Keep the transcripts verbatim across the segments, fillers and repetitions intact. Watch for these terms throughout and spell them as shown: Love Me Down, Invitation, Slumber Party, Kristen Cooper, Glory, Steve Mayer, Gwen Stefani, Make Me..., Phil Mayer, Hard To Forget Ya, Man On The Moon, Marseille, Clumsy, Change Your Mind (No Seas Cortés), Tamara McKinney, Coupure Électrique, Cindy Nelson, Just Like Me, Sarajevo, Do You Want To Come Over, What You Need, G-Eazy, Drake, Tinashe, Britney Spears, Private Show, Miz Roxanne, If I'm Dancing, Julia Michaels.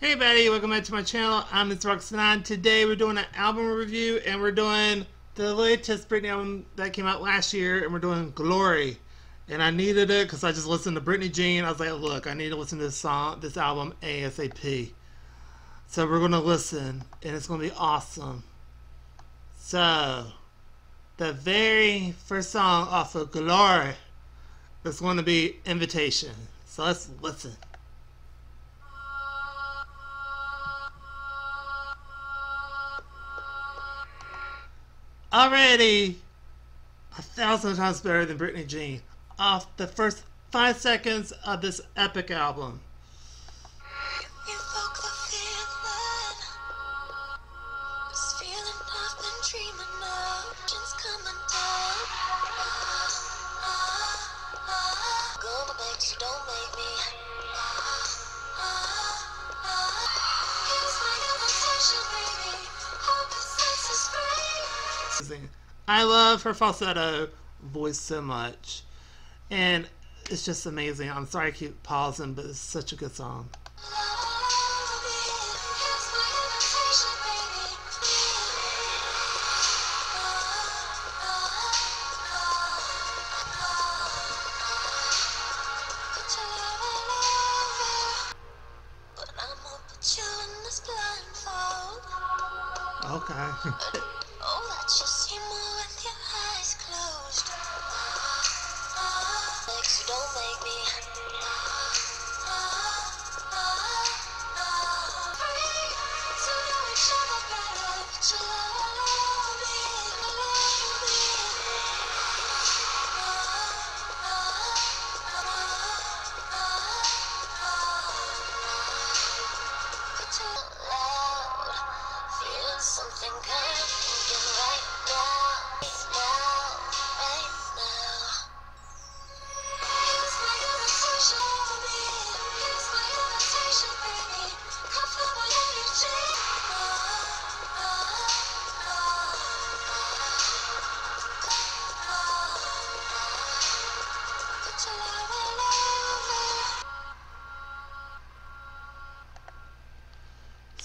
Hey everybody, welcome back to my channel. I'm Miz Roxanne. Today we're doing an album review and we're doing the latest Britney album that came out last year, and we're doing Glory. And I needed it because I just listened to Britney Jean. I was like, look, I need to listen to this song, this album ASAP. So we're going to listen and it's going to be awesome. So, the very first song off of Glory is going to be Invitation. So let's listen. Already a thousand times better than Britney Jean off the first five seconds of this epic album. I love her falsetto voice so much, and it's just amazing. I'm sorry I keep pausing, but it's such a good song. Okay.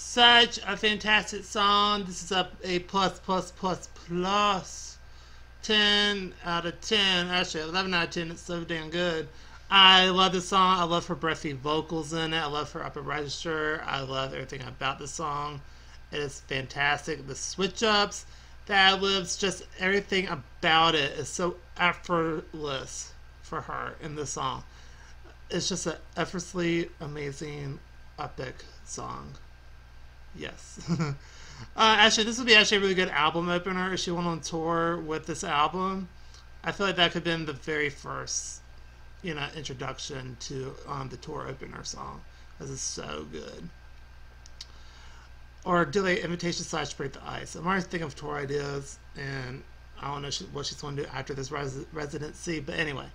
Such a fantastic song. This is a, a plus, plus, plus, plus. ten out of ten. Actually, eleven out of ten. It's so damn good. I love this song. I love her breathy vocals in it. I love her upper register. I love everything about the song. It is fantastic. The switch-ups, the ad-libs, just everything about it is so effortless for her in this song. It's just an effortlessly amazing, epic song. Yes. uh, actually, this would be actually a really good album opener if she went on tour with this album. I feel like that could have been the very first, you know, introduction to um, the tour opener song. This is so good. Or do like Invitation slash Break the Ice. I'm already thinking of tour ideas, and I don't know what she's going to do after this res residency. But anyway,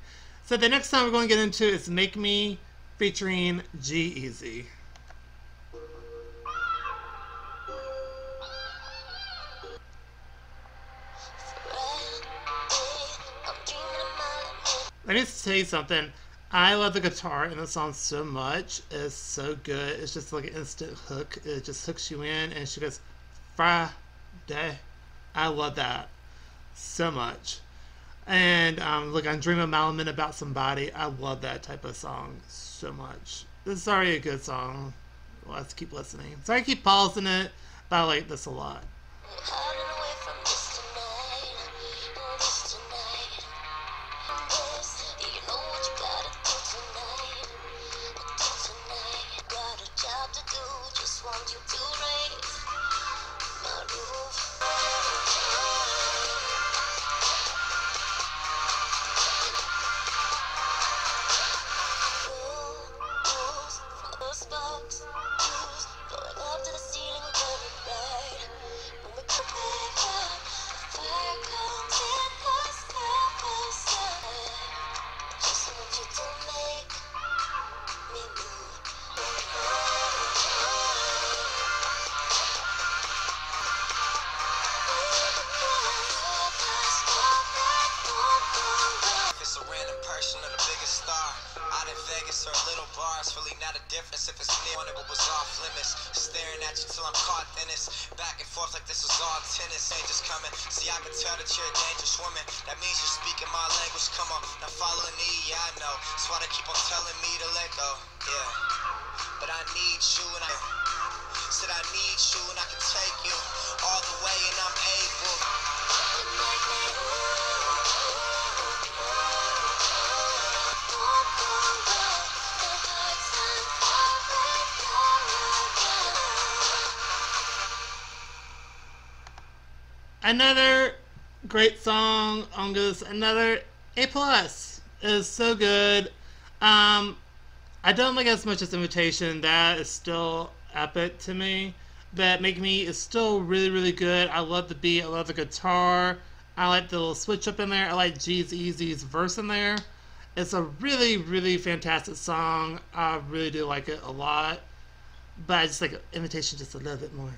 so the next song we're going to get into is Make Me featuring G-Eazy. Let me tell you something. I love the guitar in the song so much. It's so good. It's just like an instant hook. It just hooks you in, and she goes, Friday. I love that so much. And um, look, I'm dreaming a mountain about somebody. I love that type of song so much. This is already a good song. Well, let's keep listening. So I keep pausing it, but I like this a lot. Little bars, really not a difference if it's near. is off limits. Staring at you till I'm caught in this. Back and forth like this is all tennis. Ain't just coming. See, I can tell that you're a dangerous woman. That means you're speaking my language. Come on, now follow me, yeah, I know. That's why they keep on telling me to let go. Yeah. But I need you and I said I need you and I can take you all the way and I'm able. Another great song on this, another A plus. Is so good. Um, I don't like it as much as Invitation. That is still epic to me. But Make Me is still really, really good. I love the beat. I love the guitar. I like the little switch up in there. I like G-Eazy's verse in there. It's a really, really fantastic song. I really do like it a lot. But I just like Invitation just a little bit more.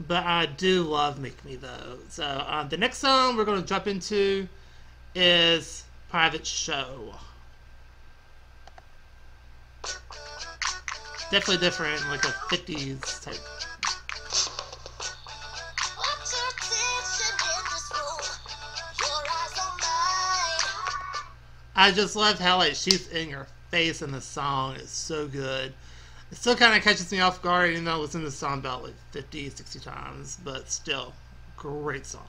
But I do love Make Me though. So uh, the next song we're going to jump into is Private Show. Definitely different, like a fifties type. I just love how like she's in your face in the song. It's so good. It still kind of catches me off guard, even though I listened to the song about like fifty, sixty times, but still, great song.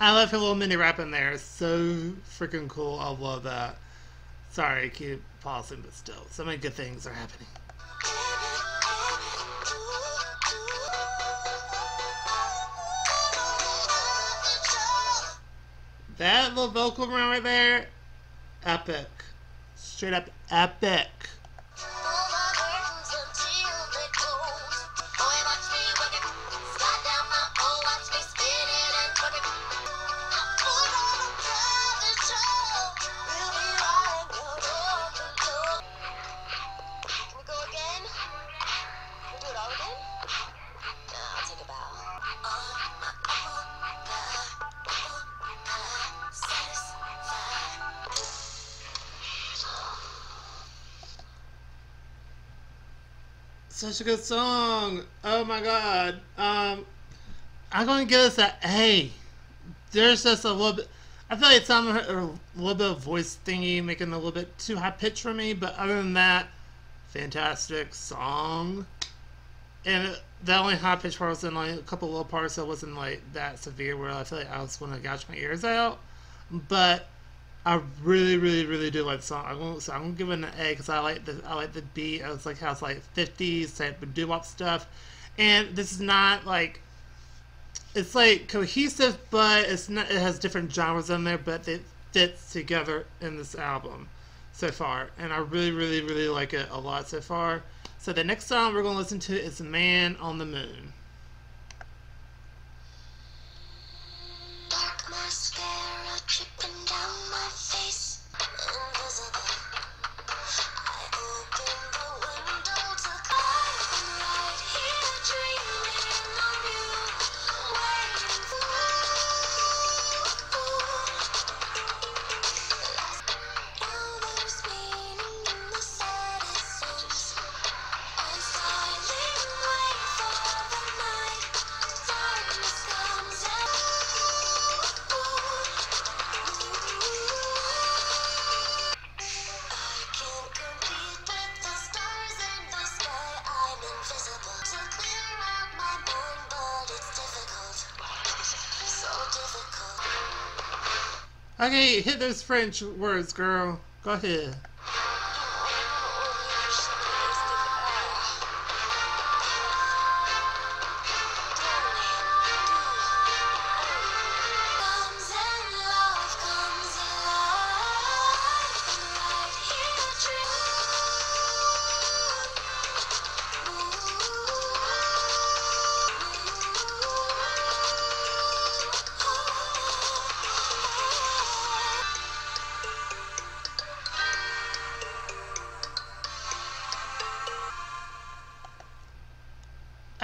I love her little mini rap in there. It's so freaking cool. I love that. Sorry, I keep pausing, but still, so many good things are happening. That little vocal run right there, epic. Straight up epic. Such a good song. Oh my god. Um, I'm going to give this an A. There's just a little bit. I feel like it's on a little bit of voice thingy, making it a little bit too high pitch for me. But other than that, fantastic song. And the only high pitch part was in like a couple little parts that wasn't like that severe where I feel like I was going to gouge my ears out. But I really, really, really do like the song. I'm gonna, so I'm gonna give it an A because I like the I like the beat. I was like how it's like fifties type of doo-wop stuff, and this is not like it's like cohesive, but it's not. It has different genres in there, but it fits together in this album so far, and I really, really, really like it a lot so far. So the next song we're gonna listen to is "Man on the Moon." Okay, hit those French words, girl. Go ahead.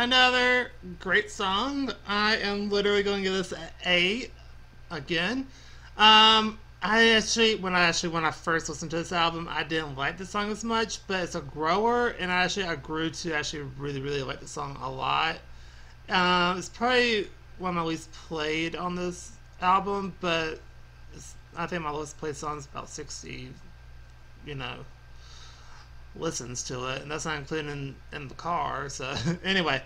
Another great song. I am literally going to give this an A again. Um, I actually, when I actually when I first listened to this album, I didn't like the song as much, but it's a grower, and I actually I grew to actually really really like the song a lot. Um, it's probably one of my least played on this album, but it's, I think my least played song is about sixty, you know, listens to it, and that's not including in, in the car. So anyway,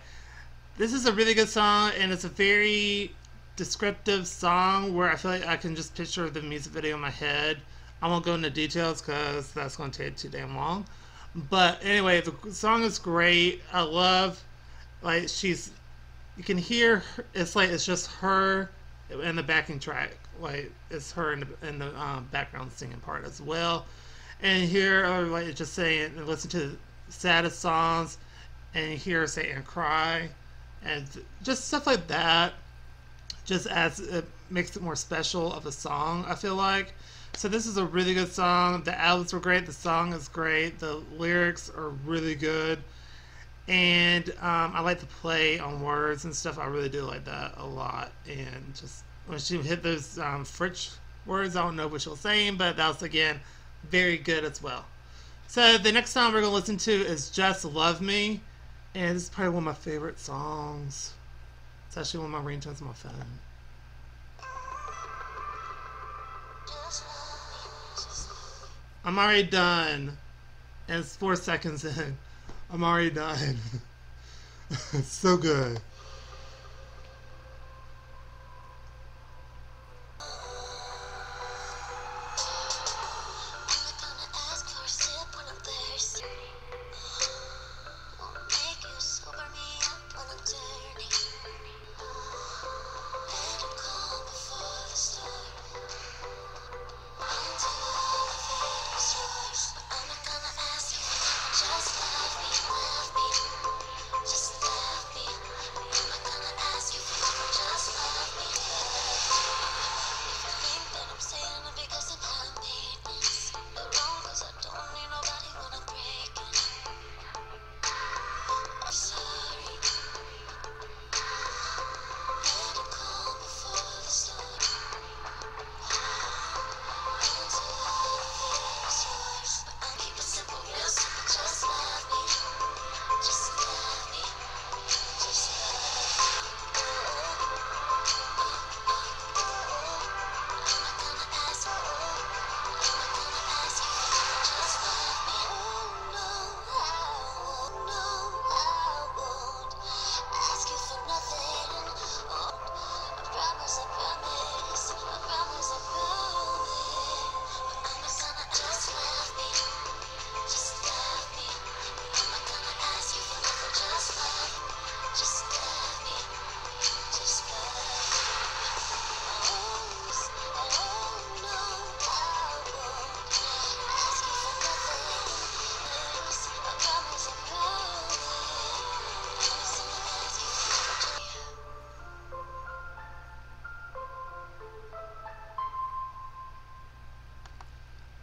this is a really good song, and it's a very descriptive song where I feel like I can just picture the music video in my head. I won't go into details because that's going to take too damn long, but anyway, the song is great. I love, like, she's, you can hear her, it's like it's just her in the backing track, like it's her in the, in the um, background singing part as well. And here, or like just saying, and listen to saddest songs, and hear Satan cry, and just stuff like that. Just as it makes it more special of a song, I feel like. So this is a really good song. The albums were great. The song is great. The lyrics are really good, and um, I like the play on words and stuff. I really do like that a lot. And just when she hit those um, French words, I don't know what she was saying, but that was again. Very good as well. So the next song we're going to listen to is Just Luv Me, and this is probably one of my favorite songs. It's actually one of my ringtones on my phone. I'm already done, and it's four seconds in. I'm already done. It's so good.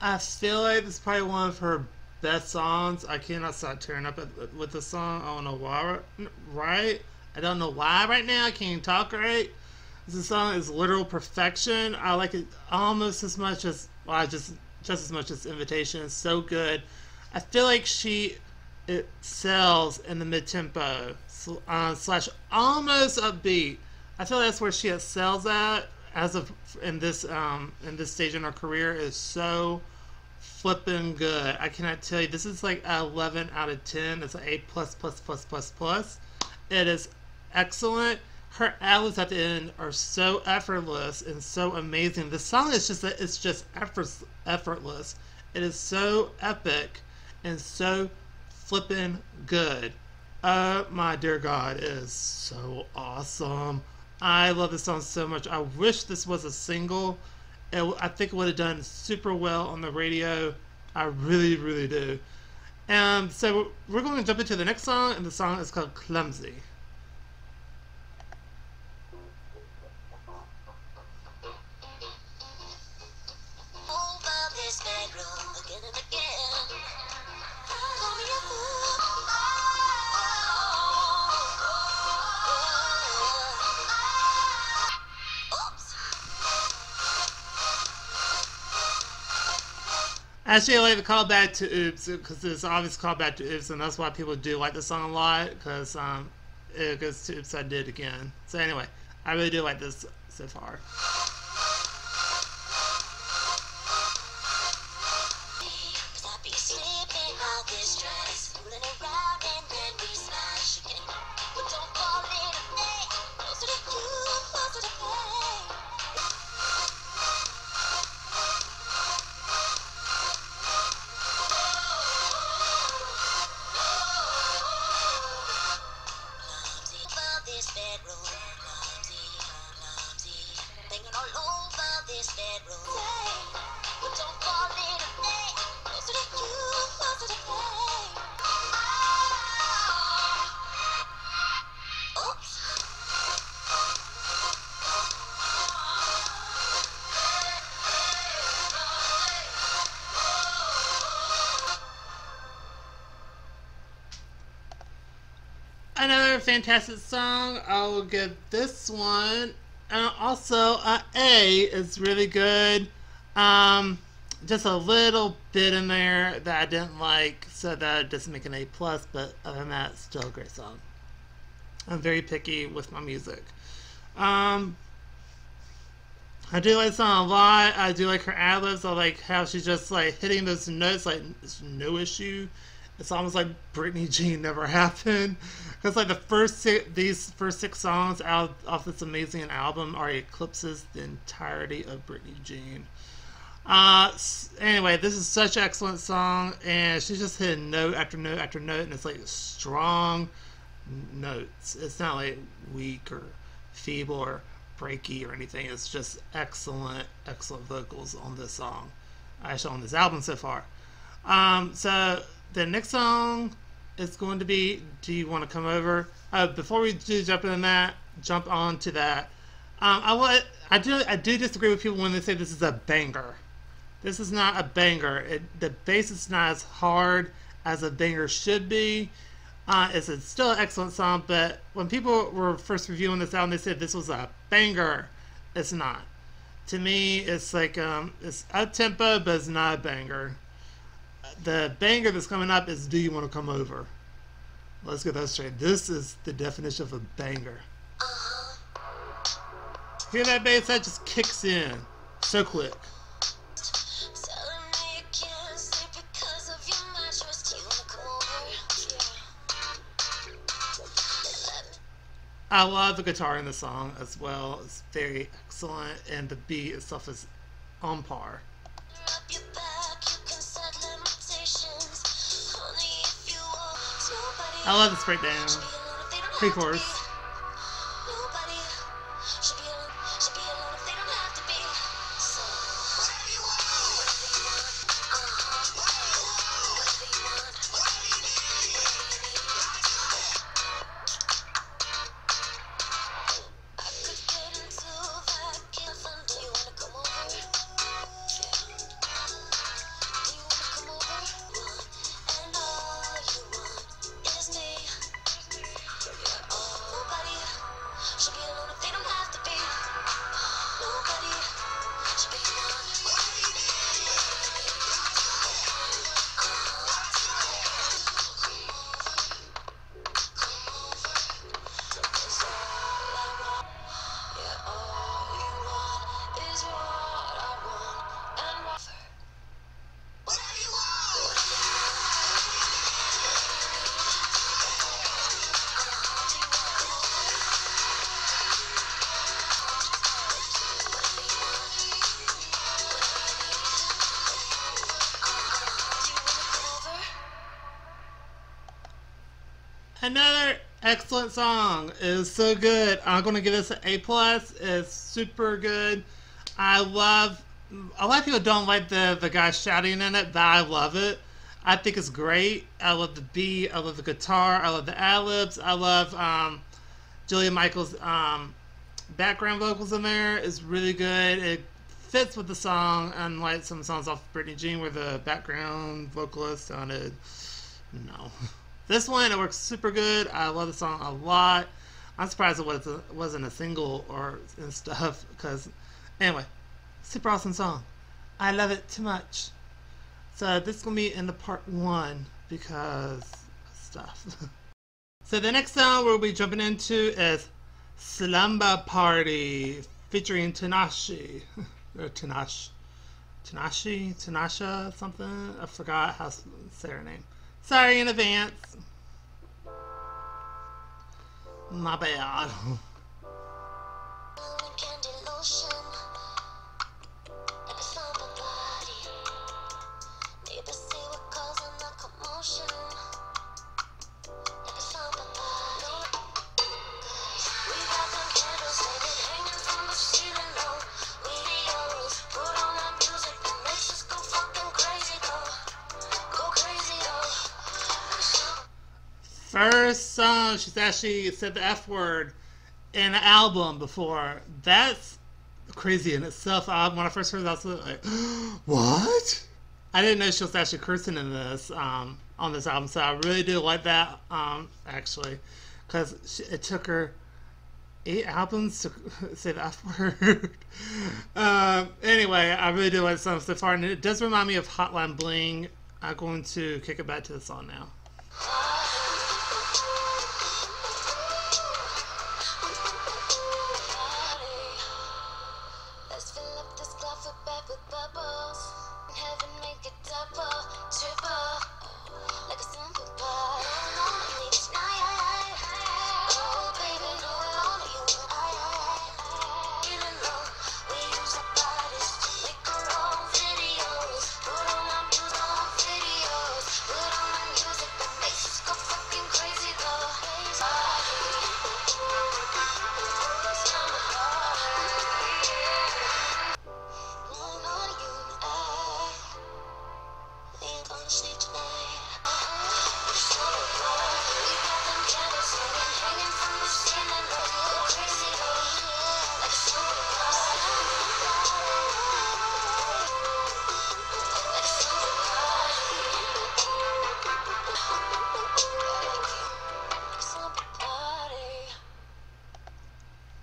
I feel like this is probably one of her best songs. I cannot stop tearing up with the song. I don't know why, right? I don't know why right now. I can't even talk right. This song is literal perfection. I like it almost as much as, well, just just as much as Invitation. It's so good. I feel like she it sells in the mid-tempo uh, slash almost upbeat. I feel that's where she excels at as of in this um in this stage in her career is so flipping good. I cannot tell you, this is like an eleven out of ten. It's an A plus plus plus plus plus. It is excellent. Her ad-libs at the end are so effortless and so amazing. The song is just it's just effortless. It is so epic and so flippin' good. Oh my dear God, it is so awesome. I love this song so much. I wish this was a single. It, I think it would have done super well on the radio. I really, really do. Um, so we're going to jump into the next song, and the song is called Clumsy. Actually, I like the callback to Oops, because it's an obvious callback to Oops, and that's why people do like the song a lot, because um, it goes to Oops, I Did Again. So anyway, I really do like this so far. Another fantastic song. I will give this one, and also uh, A is really good. Um, just a little bit in there that I didn't like, so that doesn't make an A plus. But other than that, still a great song. I'm very picky with my music. Um, I do like the song a lot. I do like her ad libs. I like how she's just like hitting those notes like it's no issue. It's almost like Britney G never happened, because like the first six, these first six songs out off this amazing album already eclipses the entirety of Britney Jean. Uh, anyway, this is such an excellent song, and she's just hitting note after note after note, and it's like strong notes. It's not like weak or feeble or breaky or anything. It's just excellent, excellent vocals on this song, actually on this album so far. Um, so. The next song is going to be Do You Want To Come Over? Uh, before we do jump into that, jump on to that. Um, I, want, I, do, I do disagree with people when they say this is a banger. This is not a banger. It, the bass is not as hard as a banger should be. Uh, it's a, still an excellent song, but when people were first reviewing this album, they said this was a banger. It's not. To me, it's like um, it's up-tempo, but it's not a banger. The banger that's coming up is Do You Want To Come Over? Let's get that straight. This is the definition of a banger. Hear that bass? That just kicks in so quick. I love the guitar in the song as well. It's very excellent, and the beat itself is on par. I love this breakdown. Pre-chorus. Another excellent song. It is so good. I'm gonna give this an A plus. It's super good. I love. A lot of people don't like the the guy shouting in it, but I love it. I think it's great. I love the beat. I love the guitar. I love the ad-libs. I love um, Julia Michaels' um, background vocals in there. It's really good. It fits with the song, unlike some songs off of Britney Jean where the background vocalist sounded, no. This one, it works super good. I love the song a lot. I'm surprised it wasn't a single or and stuff, because, anyway, super awesome song. I love it too much. So this is going to be in the part one because stuff. So the next song we'll be jumping into is Slumber Party featuring Tinashe. Or Tinashe. Tinashe? Tinashe something? I forgot how to say her name. Sorry in advance. My bad. First song she's actually said the F word in an album before. That's crazy in itself. I, when I first heard that, I was like, what? I didn't know she was actually cursing in this, um, on this album, so I really do like that, um, actually, because it took her eight albums to say the F word. um, anyway, I really do like the song so far, and it does remind me of Hotline Bling. I'm going to kick it back to the song now.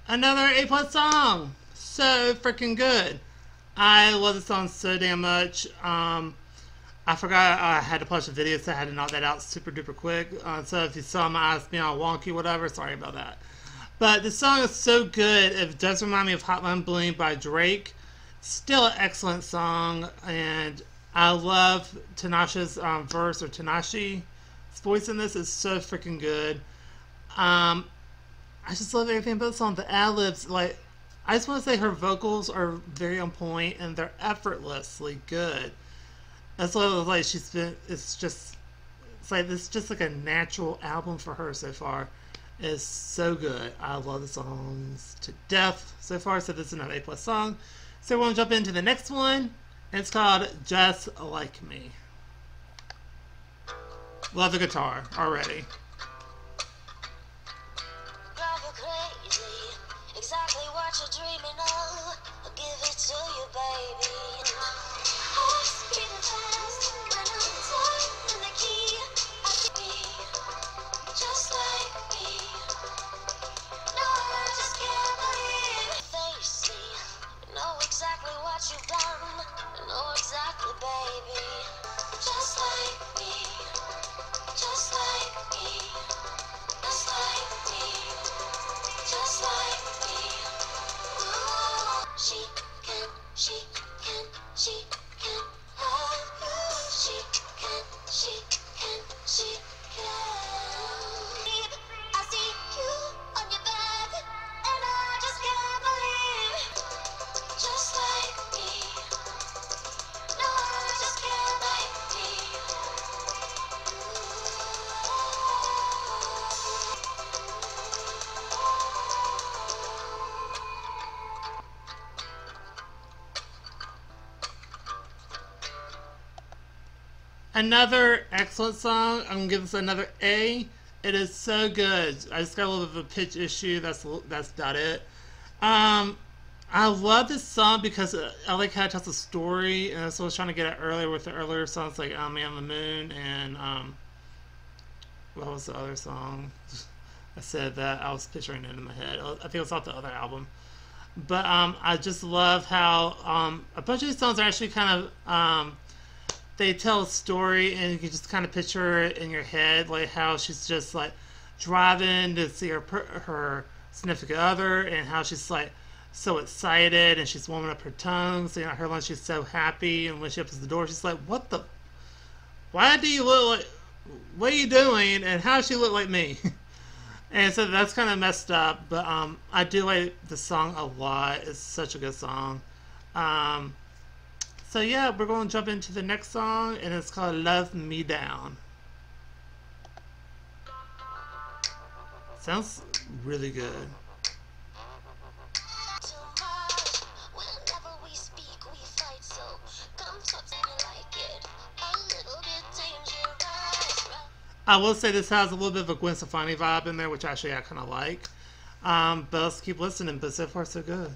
Another A-plus song. So freaking good. I love the song so damn much. Um, I forgot I had to publish a video, so I had to knock that out super duper quick. Uh, so if you saw my eyes being all wonky, whatever, sorry about that. But the song is so good. It does remind me of Hotline Bling by Drake. Still an excellent song. And I love Tinashe's um, verse, or Tinashe's voice in this is so freaking good. Um... I just love everything about this song. The ad-libs, like, I just want to say her vocals are very on point and they're effortlessly good. That's what it was like. She's been, it's just, it's like, this is just like a natural album for her so far. It's so good. I love the songs to death so far. So this is another A-plus song. So we're going to jump into the next one. And it's called Just Like Me. Love the guitar already. Exactly what you're dreaming of, I'll give it to you, baby. Just like me. No, I just can't believe. Face me, know exactly what you've done. Know exactly, baby. Just like me. Just like me. Another excellent song. I'm gonna give this another A. It is so good. I just got a little bit of a pitch issue. That's that's not it. Um, I love this song because I like how it tells a story, and that's what I was trying to get at earlier with the earlier songs like um, Man On The Moon and um, what was the other song? I said that I was picturing it in my head. I think it was off the other album. But um, I just love how um, a bunch of these songs are actually kind of, um, they tell a story and you can just kind of picture it in your head, like how she's just like driving to see her her significant other and how she's like so excited and she's warming up her tongue. So, you know, her lunch, she's so happy, and when she opens the door, she's like, what the, why do you look like, what are you doing, and how does she look like me? And so that's kind of messed up, but um, I do like the song a lot. It's such a good song. Um, so yeah, we're going to jump into the next song, and it's called Love Me Down. Sounds really good. I will say this has a little bit of a Gwen Stefani vibe in there, which actually I kind of like. Um, but let's keep listening, but so far so good.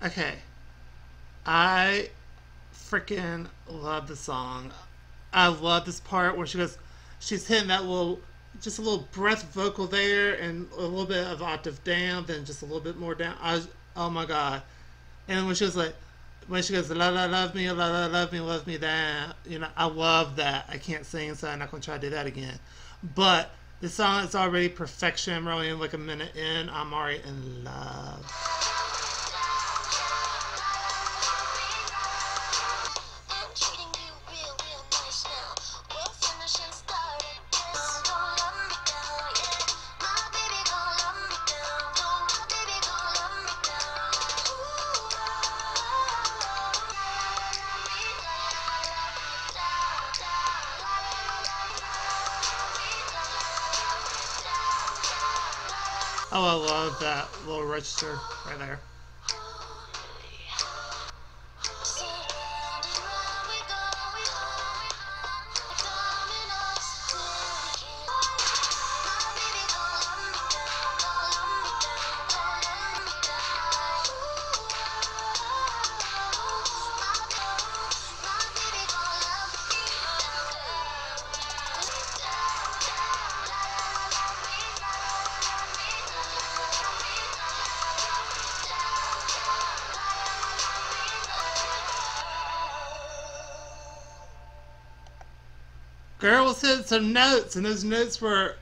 Okay, I freaking love the song. I love this part where she goes, she's hitting that little, just a little breath vocal there, and a little bit of octave down, then just a little bit more down. I was, oh my god! And when she was like, when she goes, la la love me, la la love me, love me down. You know, I love that. I can't sing, so I'm not gonna try to do that again. But the song is already perfection. I'm only like a minute in. I'm already in love. Oh, I love that little register right there. Girl was hitting some notes, and those notes were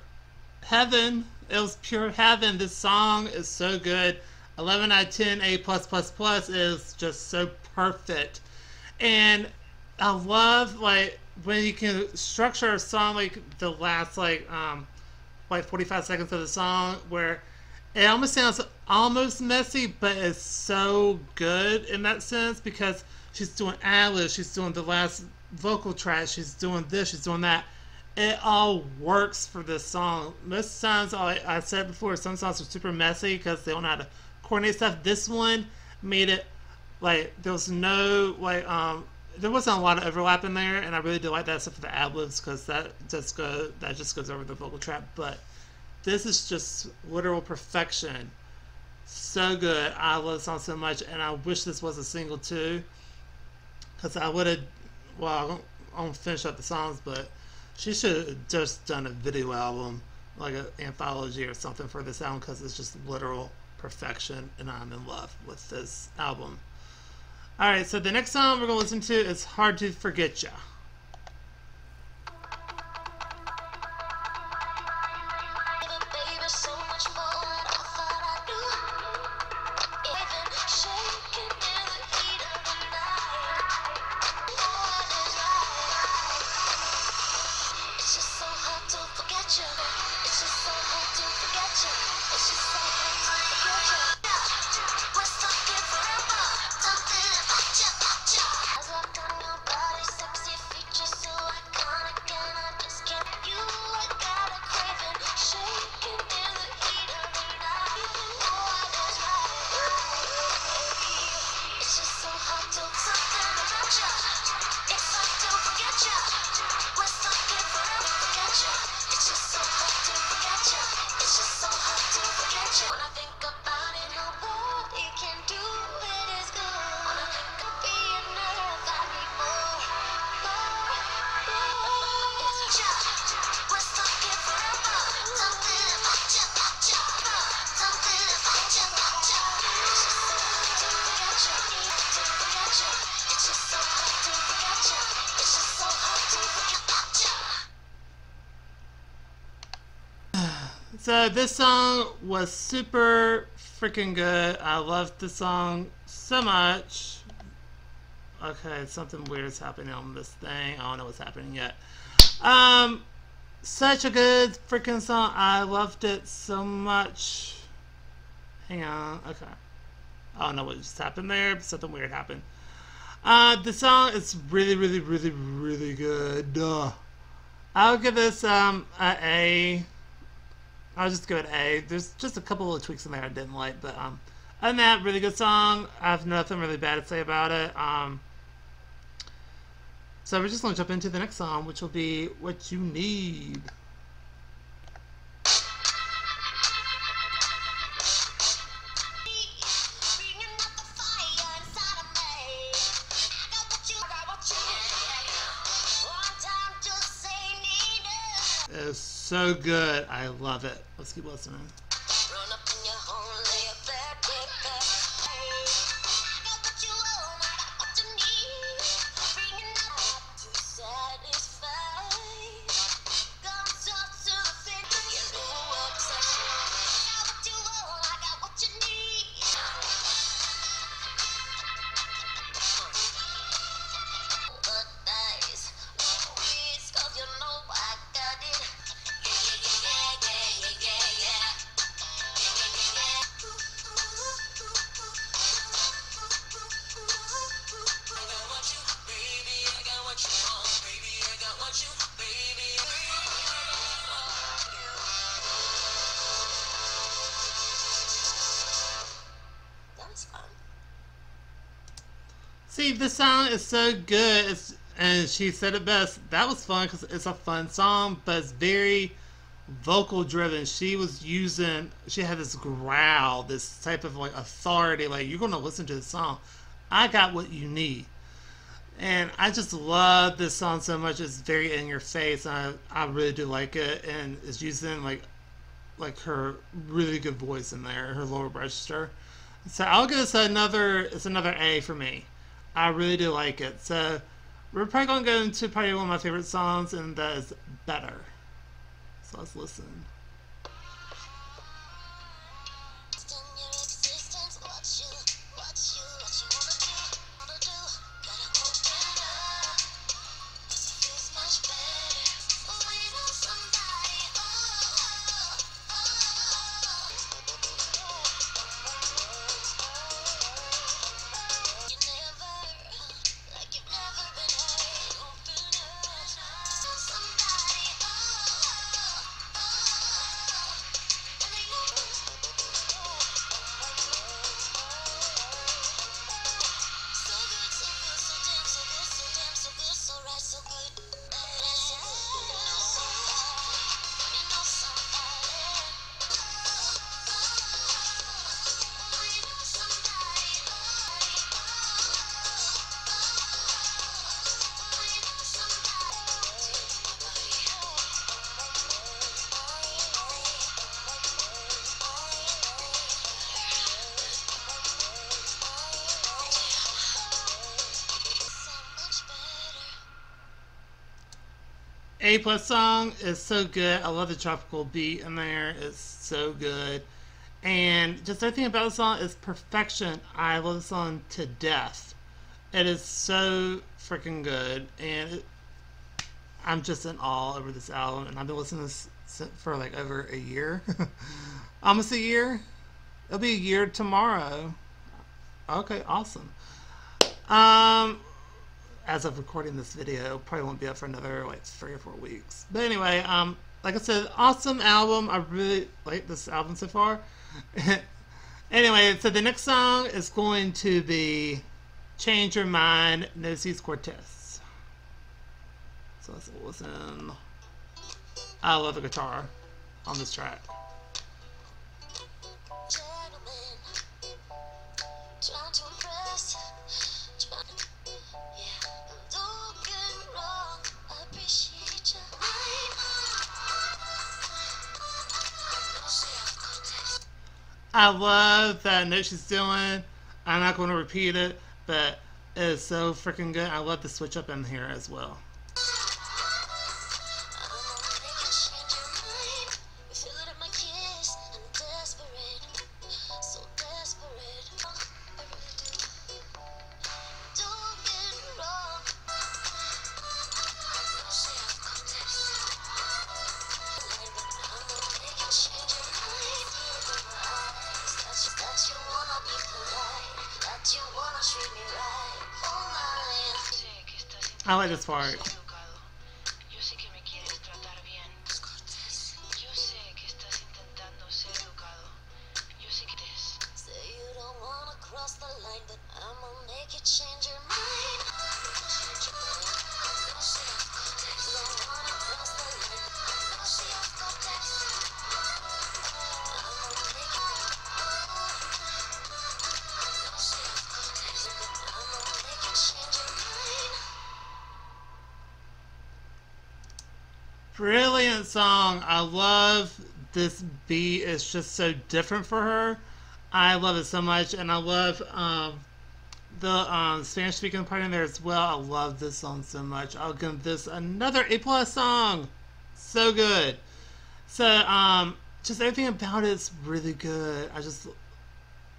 heaven. It was pure heaven. This song is so good. eleven out of ten, A+++, is just so perfect. And I love, like, when you can structure a song, like, the last, like, um, like forty-five seconds of the song, where it almost sounds almost messy, but it's so good in that sense, because she's doing ad-libs, she's doing the last vocal track, she's doing this, she's doing that. It all works for this song. Most times, I, I said before, some songs are super messy because they don't know how to coordinate stuff. This one made it like there was no like um there wasn't a lot of overlap in there, and I really do like that stuff for the ad-libs because that just go that just goes over the vocal track. But this is just literal perfection. So good. I love the song so much, and I wish this was a single too, because I would have. Well, I won't finish up the songs, but she should have just done a video album, like an anthology or something for this album, because it's just literal perfection, and I'm in love with this album. Alright, so the next song we're going to listen to is Hard To Forget Ya. It's just so hard to forget you. It's just so hard to forget you. It's So this song was super freaking good. I loved the song so much. Okay, something weird is happening on this thing. I don't know what's happening yet. Um, such a good freaking song. I loved it so much. Hang on. Okay. I don't know what just happened there, but something weird happened. Uh, the song is really, really, really, really good. Uh, I'll give this um, an A. I'll just give it an A. There's just a couple of tweaks in there I didn't like, but um, other than that, really good song. I have nothing really bad to say about it. Um, so we're just going to jump into the next song, which will be What You Need. It's so good. I love it. Let's keep listening. See, this song is so good, it's, and she said it best. That was fun because it's a fun song, but it's very vocal driven. She was using, she had this growl, this type of like authority, like you're gonna listen to this song. I got what you need, and I just love this song so much. It's very in your face, and I, I really do like it. And it's using like, like her really good voice in there, her lower register. So I'll give this another. It's another A for me. I really do like it. So we're probably going to go into probably one of my favorite songs, and that is Better. So let's listen. A plus song is so good. I love the tropical beat in there. It's so good. And just everything about the song is perfection. I love the song to death. It is so freaking good. And it, I'm just in awe over this album. And I've been listening to this for like over a year. Almost a year. It'll be a year tomorrow. Okay, awesome. Um... As of recording this video, probably won't be up for another like three or four weeks. But anyway, um, like I said, awesome album. I really like this album so far. Anyway, so the next song is going to be "Change Your Mind" (No Seas Cortés). So let's listen. I love the guitar on this track. I love that note she's doing. I'm not going to repeat it, but it is so freaking good. I love the switch up in here as well. I like this part. Brilliant song. I love this beat. It's just so different for her. I love it so much, and I love um, the um, Spanish speaking part in there as well. I love this song so much. I'll give this another A plus song. So good. So um, just everything about it's really good. I just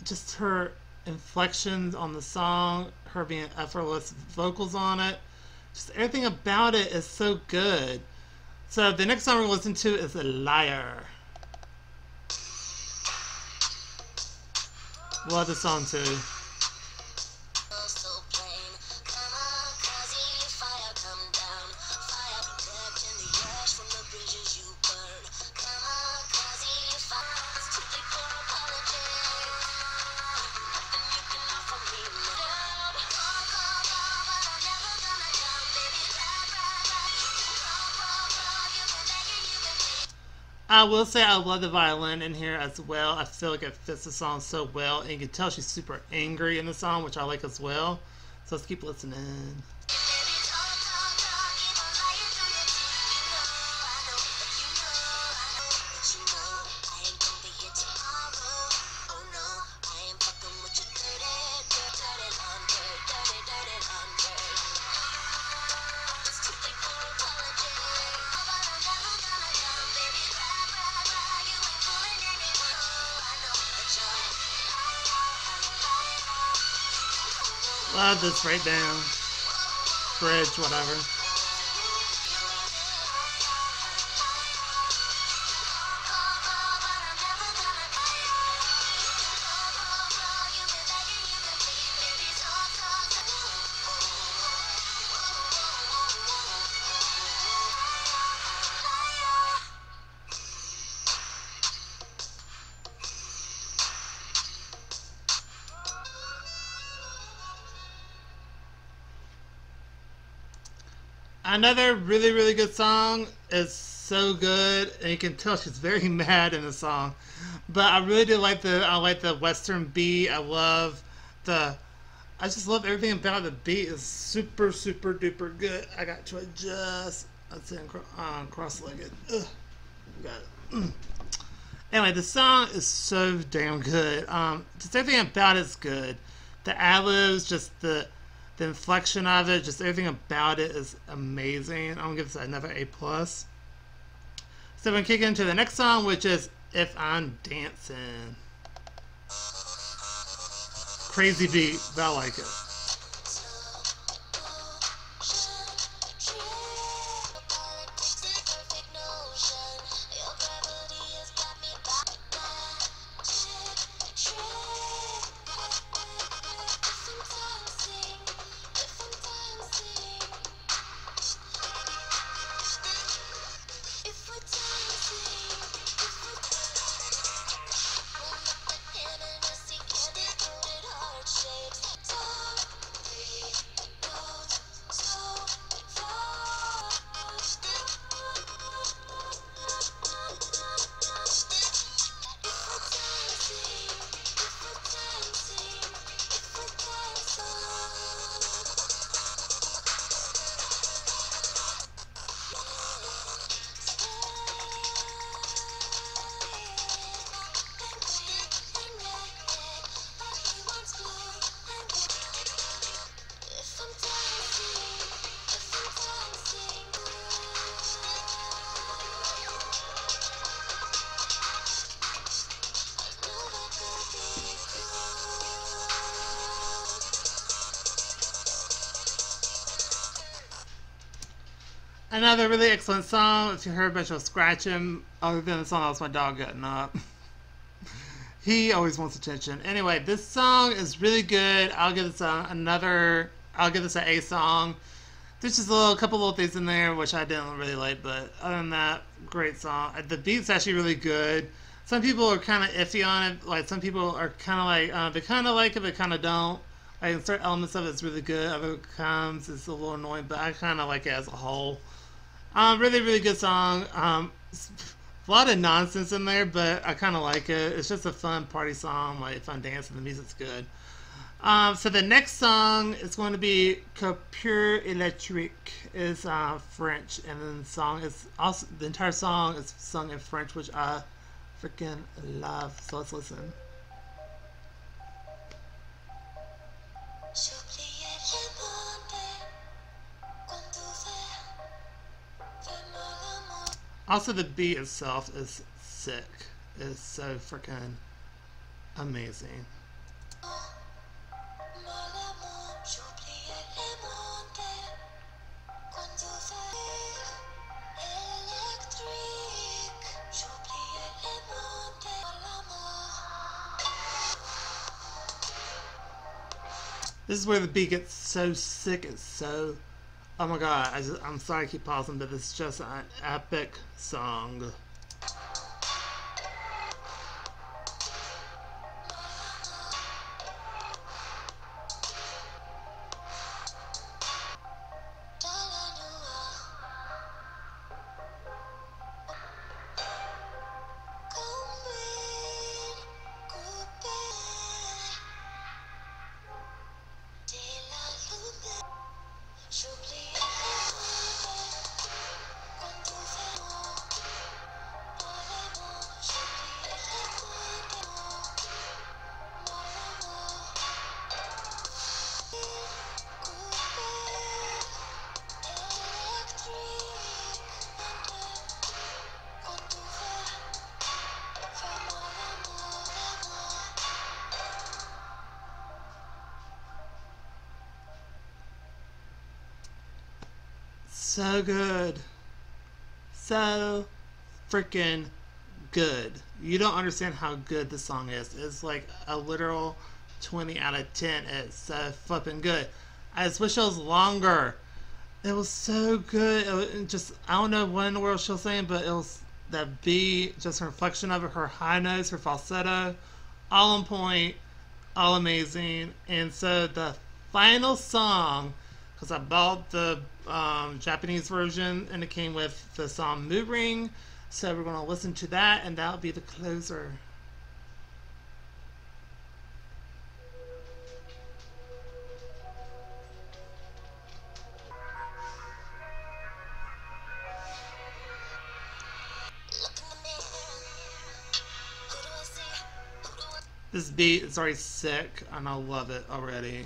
just her inflections on the song, her being effortless vocals on it. Just everything about it is so good. So the next song we're going to listen to is Liar. Love this song too. I will say I love the violin in here as well. I feel like it fits the song so well, and you can tell she's super angry in the song, which I like as well. So let's keep listening. Love this right down. Bridge, whatever. Another really, really good song. It's so good, and you can tell she's very mad in the song. But I really do like the, I like the Western beat. I love the, I just love everything about the beat. It's super, super duper good. I got to adjust. That's it, um, cross-legged. Ugh. Got it. Anyway, the song is so damn good. Um, just everything about it's good. The ad-libs, just the, the inflection of it, just everything about it is amazing. I'm gonna give this another A plus. So we're gonna kick into the next song, which is If I'm Dancing. Crazy beat, but I like it. Another really excellent song. If you heard a bunch of scratching other than the song, that was my dog getting up. He always wants attention. Anyway, this song is really good. I'll give this a, another, I'll give this an A song. There's just a little, couple little things in there which I didn't really like, but other than that, great song. The beat's actually really good. Some people are kind of iffy on it. Like, some people are kind of like, uh, they kind of like it, but kind of don't. Like, certain elements of it's really good. Other times it's a little annoying, but I kind of like it as a whole. Um, really, really good song. Um, a lot of nonsense in there, but I kind of like it. It's just a fun party song. Like, if I'm dancing, the music's good. Um, so the next song is going to be Coupure Électrique. It's uh, French, and then the song is also, the entire song is sung in French, which I freaking love. So let's listen. Also, the beat itself is sick. It's so freaking amazing. This is where the beat gets so sick. It's so, oh my god, I just, I'm sorry I keep pausing, but it's just an epic song. So good. So freaking good. You don't understand how good this song is. It's like a literal twenty out of ten. It's so flipping good. I just wish it was longer. It was so good. It was just, I don't know what in the world she was saying, but it was that beat, just her inflection of it, her high notes, her falsetto, all on point, all amazing. And so the final song, because I bought the um, Japanese version and it came with the song Mood Ring. So we're going to listen to that, and that'll be the closer. This beat is already sick and I love it already.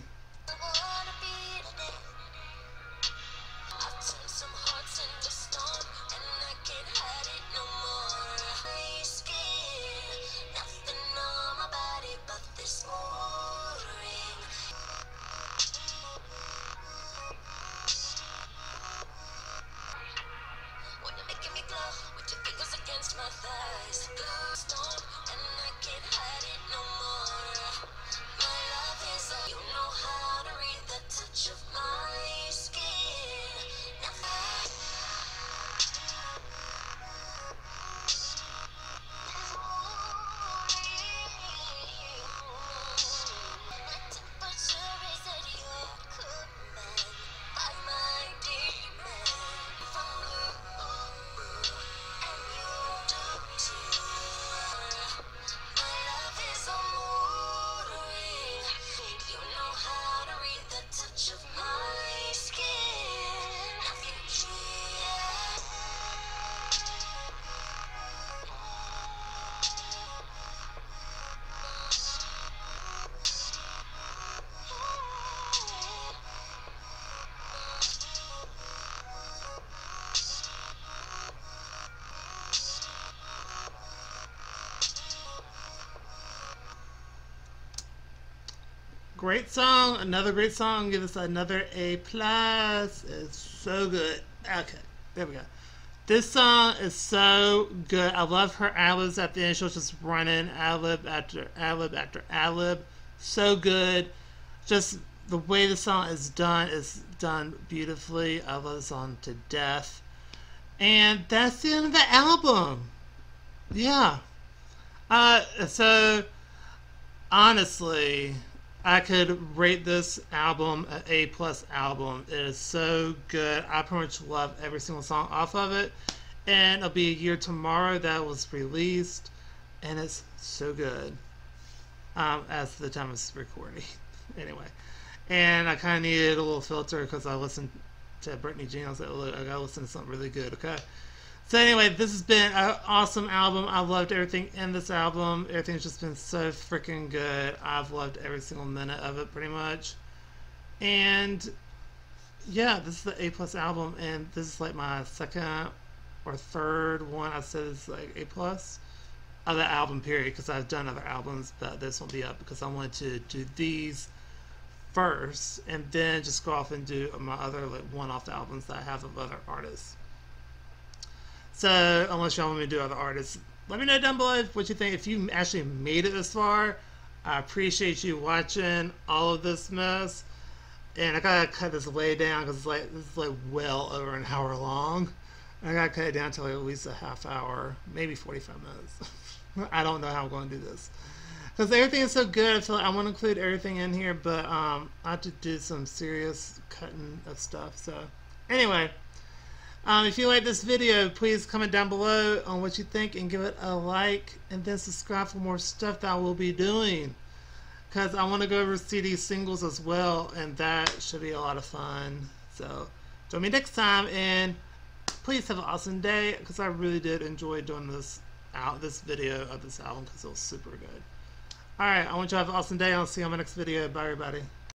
Great song, another great song. Give us another A plus. It's so good. Okay, there we go. This song is so good. I love her ad-libs at the end. She was just running ad-lib after ad-lib after ad-lib. So good. Just the way the song is done is done beautifully. I love the song to death. And that's the end of the album. Yeah. Uh, so, honestly, I could rate this album an A plus album. It is so good. I pretty much love every single song off of it. And it'll be a year tomorrow that was released. And it's so good. Um, as the time of recording. Anyway. And I kind of needed a little filter because I listened to Britney Jean. I was like, look, I gotta listen to something really good, okay? So anyway, this has been an awesome album. I loved everything in this album. Everything's just been so freaking good. I've loved every single minute of it, pretty much. And yeah, this is the A plus album, and this is like my second or third one. I said it's like A plus of the album period because I've done other albums, but this won't be up because I wanted to do these first, and then just go off and do my other like one-off albums that I have of other artists. So unless y'all want me to do other artists, let me know down below what you think. If you actually made it this far, I appreciate you watching all of this mess. And I gotta cut this way down because it's like this is like well over an hour long. I gotta cut it down to like at least a half hour, maybe forty-five minutes. I don't know how I'm going to do this. Because everything is so good, I feel like I want to include everything in here, but um, I have to do some serious cutting of stuff. So, anyway, um, if you like this video, please comment down below on what you think and give it a like, and then subscribe for more stuff that I will be doing. Because I want to go over C D singles as well, and that should be a lot of fun. So, join me next time, and please have an awesome day, because I really did enjoy doing this out this video of this album, because it was super good. Alright, I want you to have an awesome day. I'll see you on my next video. Bye, everybody.